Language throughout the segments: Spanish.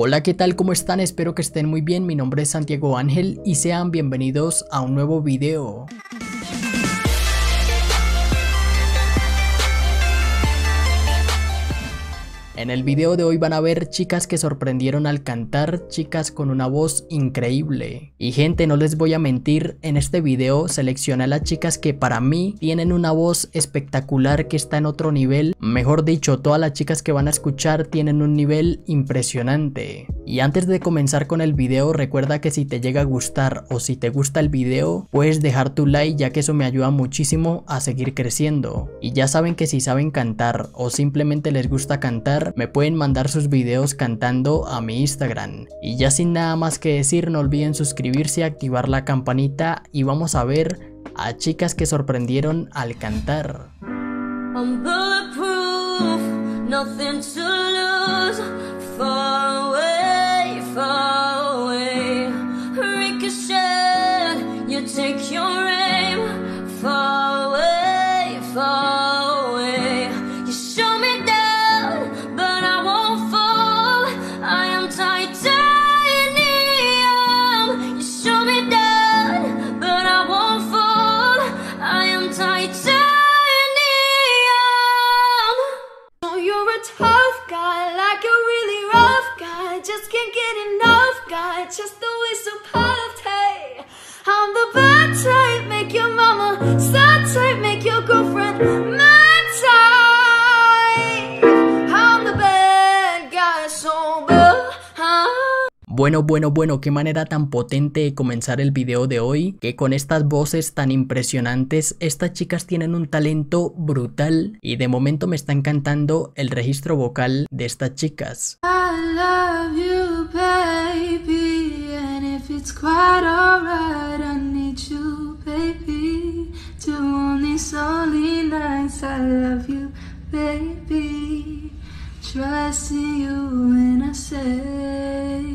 Hola, ¿qué tal? ¿Cómo están? Espero que estén muy bien. Mi nombre es Santiago Ángel y sean bienvenidos a un nuevo video. En el video de hoy van a ver chicas que sorprendieron al cantar, chicas con una voz increíble. Y gente, no les voy a mentir, en este video seleccioné a las chicas que para mí tienen una voz espectacular que está en otro nivel. Mejor dicho, todas las chicas que van a escuchar tienen un nivel impresionante. Y antes de comenzar con el video, recuerda que si te llega a gustar o si te gusta el video, puedes dejar tu like ya que eso me ayuda muchísimo a seguir creciendo. Y ya saben que si saben cantar o simplemente les gusta cantar, me pueden mandar sus videos cantando a mi Instagram. Y ya sin nada más que decir, no olviden suscribirse, activar la campanita y vamos a ver a chicas que sorprendieron al cantar. Bueno, qué manera tan potente de comenzar el video de hoy, que con estas voces tan impresionantes, estas chicas tienen un talento brutal y de momento me está encantando el registro vocal de estas chicas. I love you, baby, and if it's quite alright, I need you, baby, to on these only nights. I love you, baby, trust in you when I say.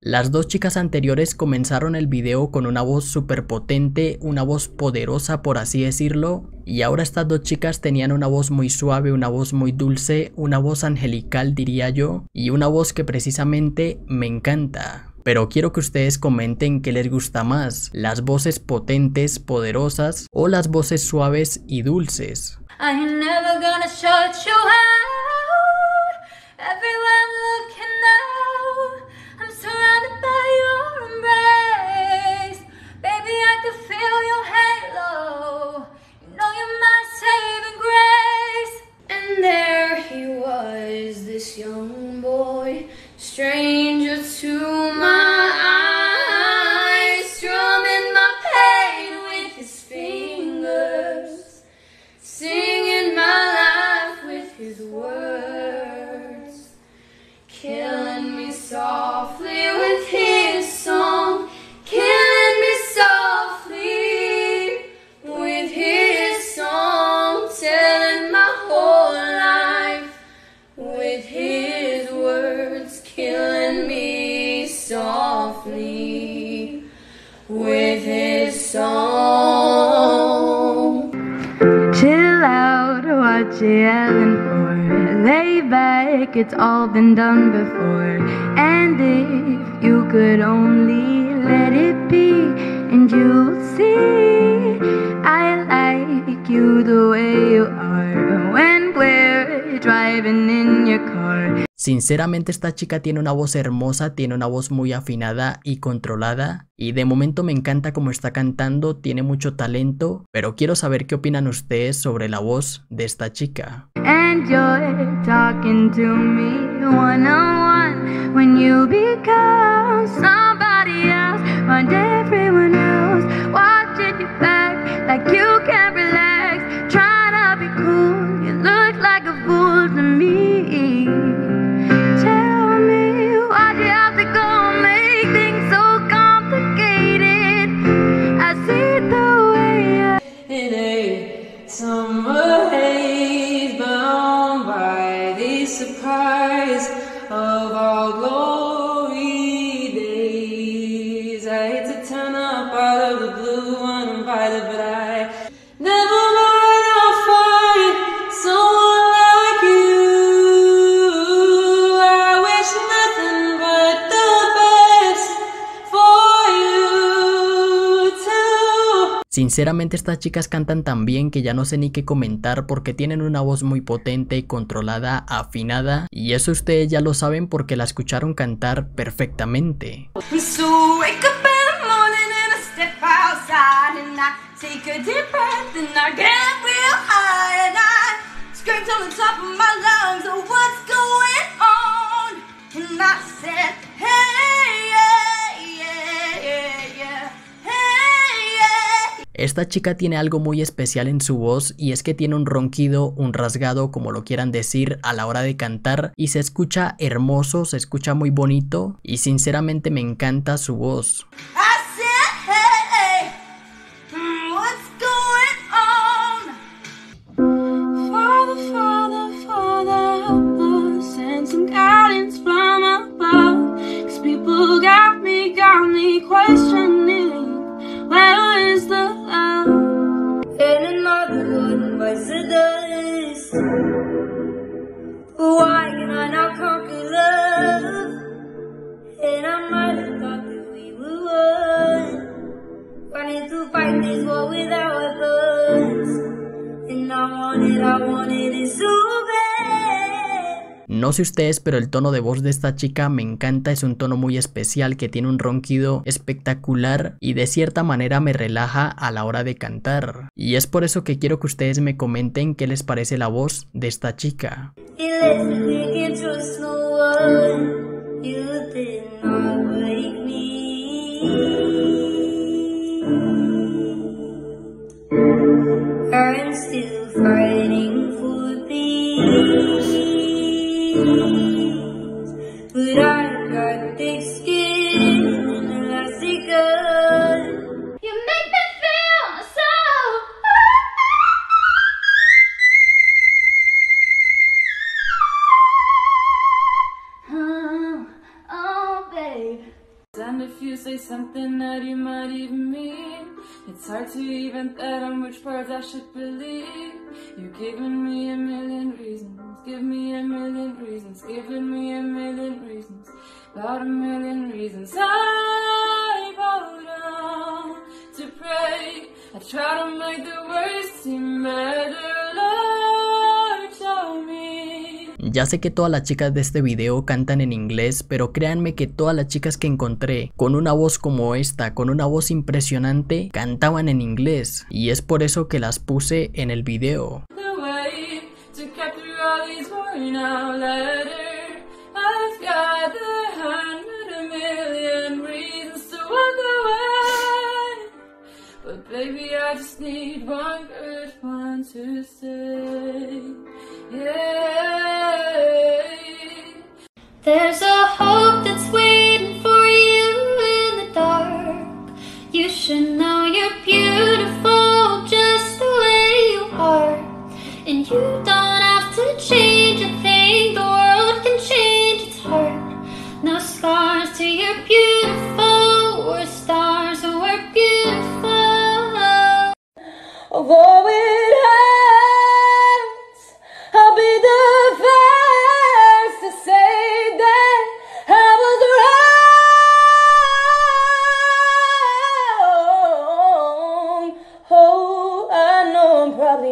Las dos chicas anteriores comenzaron el video con una voz súper potente, una voz poderosa por así decirlo, y ahora estas dos chicas tenían una voz muy suave, una voz muy dulce, una voz angelical diría yo, y una voz que precisamente me encanta. Pero quiero que ustedes comenten qué les gusta más, las voces potentes, poderosas o las voces suaves y dulces. It's all been done before, and if you could only let it be, and you'll see I like you the way you are when we're driving in your car. Sinceramente esta chica tiene una voz hermosa, tiene una voz muy afinada y controlada, y de momento me encanta cómo está cantando, tiene mucho talento, pero quiero saber qué opinan ustedes sobre la voz de esta chica. And you're talking to me one on one when you become somebody else, find everyone else watching you back. like you can't relax, trying to be cool. You look like a fool to me. Tell me, why'd you have to go and make things so complicated? I see the way I... It ain't summer haze, but on by the surprise of our glory days. I hate to turn up out of the blue uninvited, but I never mind, I'll find someone like you. I wish nothing but the best for you too. Sinceramente, estas chicas cantan tan bien que ya no sé ni qué comentar, porque tienen una voz muy potente, controlada, afinada, y eso ustedes ya lo saben porque la escucharon cantar perfectamente. So wake up in the morning and I step outside and I take a deep breath and I get real high and I scream on the top of my lungs, oh, what's going on? And I said, hey, Esta chica tiene algo muy especial en su voz, y es que tiene un ronquido, un rasgado, como lo quieran decir, a la hora de cantar, y se escucha hermoso, se escucha muy bonito, y sinceramente me encanta su voz. No sé ustedes, pero el tono de voz de esta chica me encanta, es un tono muy especial que tiene un ronquido espectacular y de cierta manera me relaja a la hora de cantar. Y es por eso que quiero que ustedes me comenten qué les parece la voz de esta chica. Ya sé que todas las chicas de este video cantan en inglés, pero créanme que todas las chicas que encontré con una voz como esta, con una voz impresionante, cantaban en inglés, y es por eso que las puse en el video. There's a hope that's waiting for you in the dark. You should know you're beautiful just the way you are. And you don't have to change a thing, the world can change its heart. No scars to your beautiful, we're stars and we're beautiful. Although it hurts, I'll be the first to say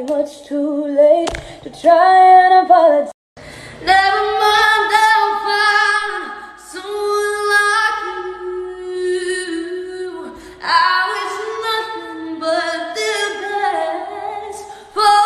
much too late to try and apologize. Never mind, I'll find someone like you. I wish nothing but the best for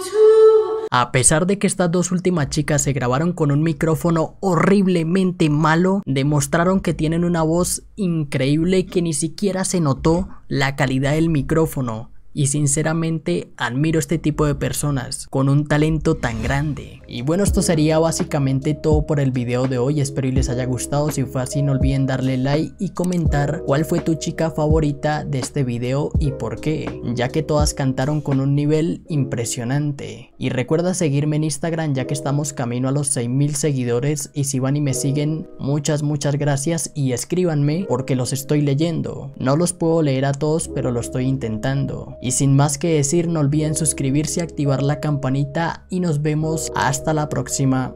you too. A pesar de que estas dos últimas chicas se grabaron con un micrófono horriblemente malo, demostraron que tienen una voz increíble que ni siquiera se notó la calidad del micrófono. Y sinceramente admiro este tipo de personas con un talento tan grande. Y bueno, esto sería básicamente todo por el video de hoy. Espero y les haya gustado. Si fue así, no olviden darle like y comentar cuál fue tu chica favorita de este video y por qué, ya que todas cantaron con un nivel impresionante. Y recuerda seguirme en Instagram, ya que estamos camino a los 6000 seguidores. Y si van y me siguen, muchas gracias, y escríbanme porque los estoy leyendo. No los puedo leer a todos, pero lo estoy intentando. Y sin más que decir, no olviden suscribirse, activar la campanita y nos vemos hasta la próxima.